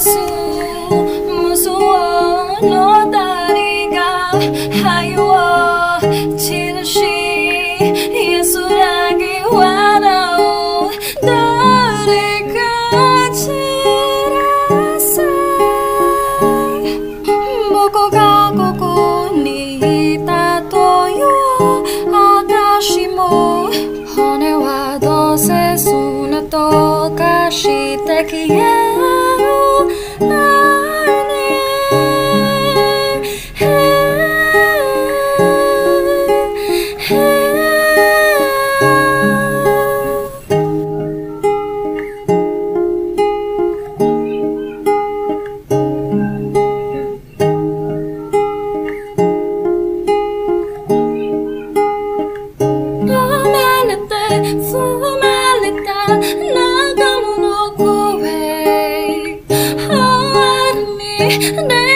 Hãy subscribe